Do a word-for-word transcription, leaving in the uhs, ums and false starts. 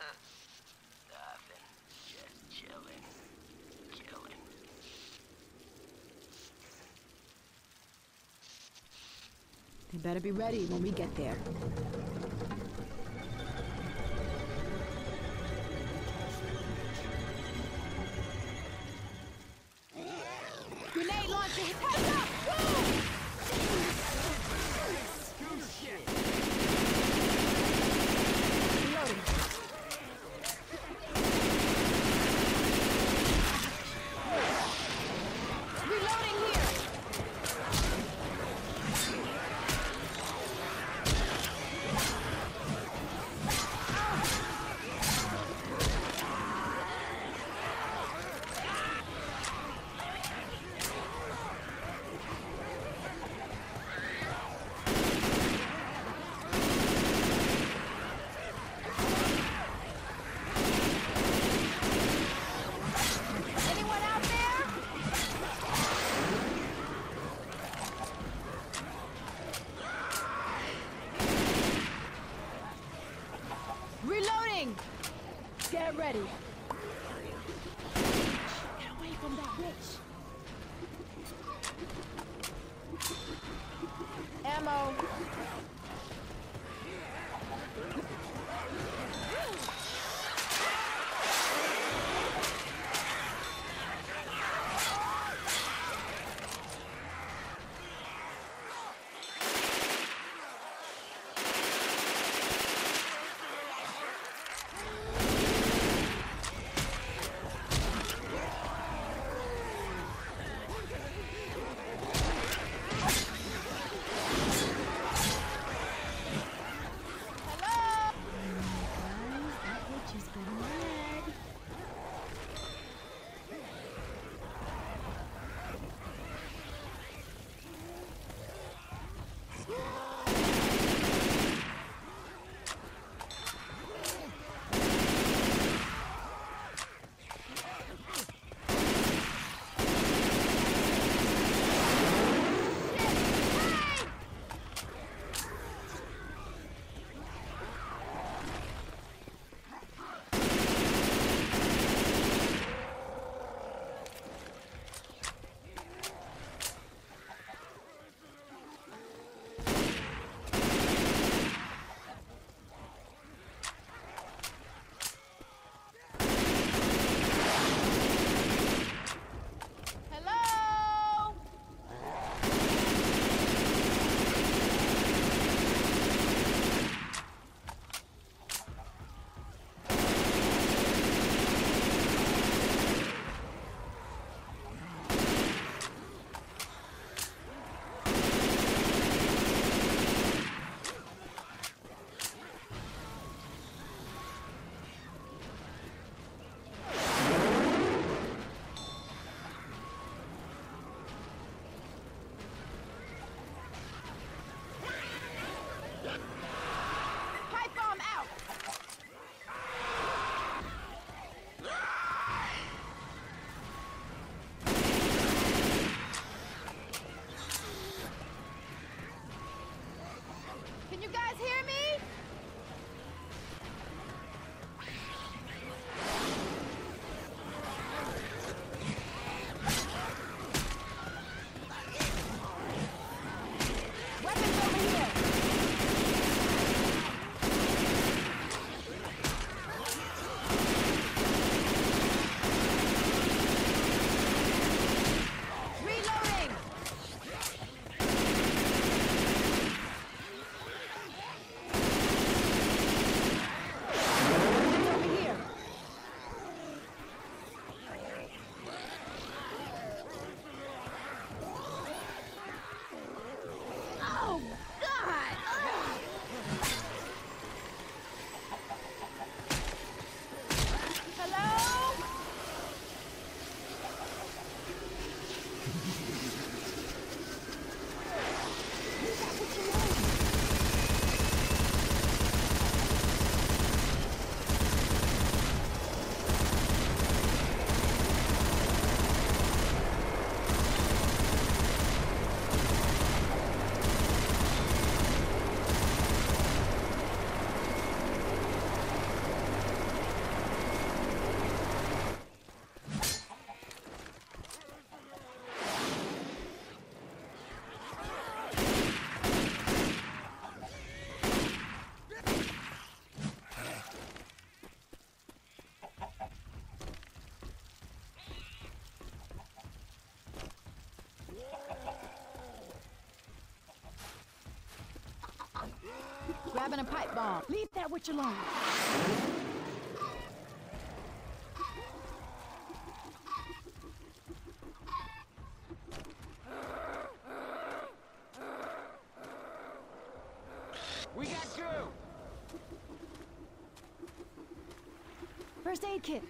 Nothing. Just chilling. Chilling. They better be ready when we get there. Grenade launcher! Heads up! Woo! Reloading. Reloading here! Get ready. Get away from that bitch. Ammo. Hello? having a pipe bomb. Leave that witch alone. We got you. First aid kit.